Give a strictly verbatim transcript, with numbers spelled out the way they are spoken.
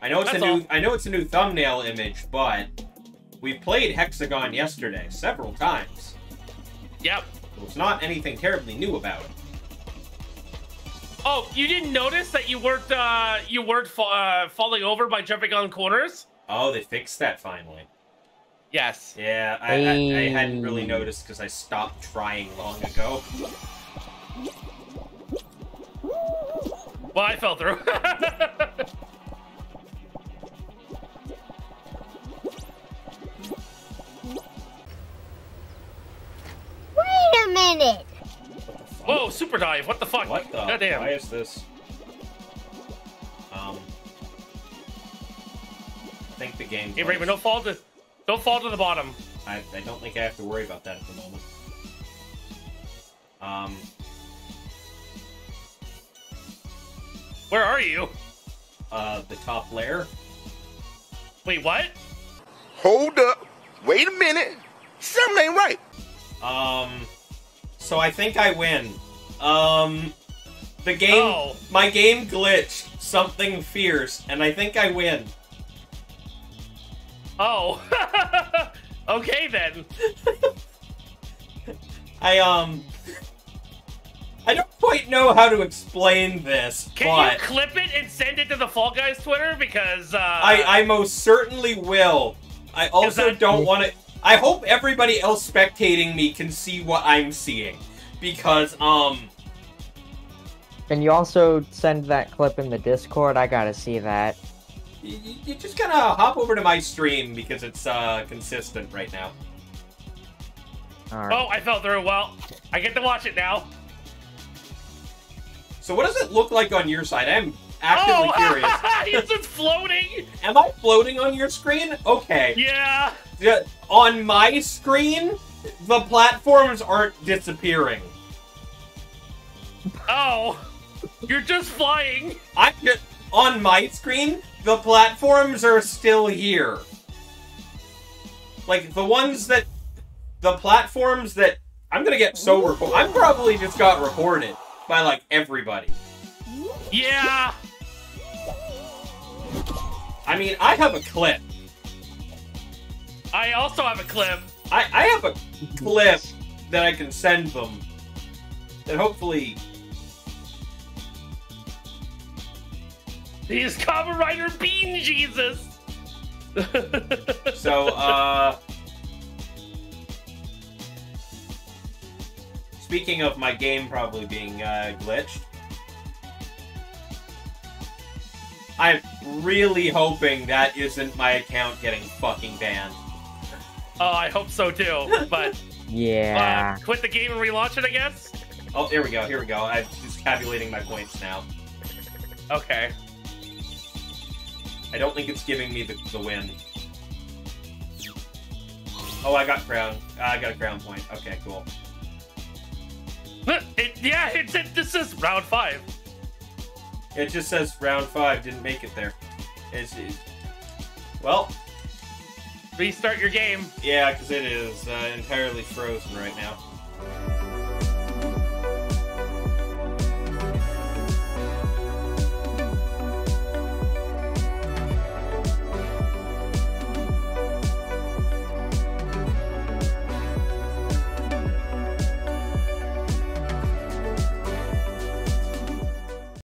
I know it's That's a new all. I know it's a new thumbnail image, but we played Hexagon yesterday several times. Yep. So it's not anything terribly new about it. Oh, you didn't notice that you weren't uh, you weren't fa uh, falling over by jumping on corners? Oh, they fixed that finally. Yes. Yeah, I, I, I hadn't really noticed because I stopped trying long ago. Well, I fell through. Wait a minute. Whoa, super dive. What the fuck? What the? Goddamn. Why is this? Um. I think the game. Hey, Raven, don't fall to. Don't fall to the bottom. I, I don't think I have to worry about that at the moment. Um. Where are you? Uh, the top layer. Wait, what? Hold up. Wait a minute. Something ain't right. Um. So I think I win. Um. The game. Oh. My game glitched something fierce, and I think I win. Oh. Okay then. I um I don't quite know how to explain this. Can but you clip it and send it to the Fall Guys Twitter? Because uh I, I most certainly will. I also I... don't want to I hope everybody else spectating me can see what I'm seeing. Because um can you also send that clip in the Discord? I gotta see that. You just gotta hop over to my stream because it's uh, consistent right now. All right. Oh, I fell through. Well, I get to watch it now. So what does it look like on your side? I'm actively oh, curious. It's just floating. Am I floating on your screen? Okay. Yeah. The, on my screen, the platforms aren't disappearing. Oh, you're just flying. I'm just... On my screen, the platforms are still here. Like, the ones that... The platforms that... I'm gonna get so recorded. I probably just got recorded by, like, everybody. Yeah! I mean, I have a clip. I also have a clip. I, I have a clip that I can send them. That hopefully... He's Kamen Rider Bean Jesus! So, uh... Speaking of my game probably being uh, glitched... I'm really hoping that isn't my account getting fucking banned. Oh, I hope so too, but... Yeah... Uh, quit the game and relaunch it, I guess? Oh, here we go, here we go. I'm just tabulating my points now. Okay. I don't think it's giving me the, the win. Oh, I got crown. Uh, I got a crown point. Okay, cool. It, yeah, it, it, this is round five. It just says round five. Didn't make it there. It's, it, well. Restart your game. Yeah, because it is uh, entirely frozen right now.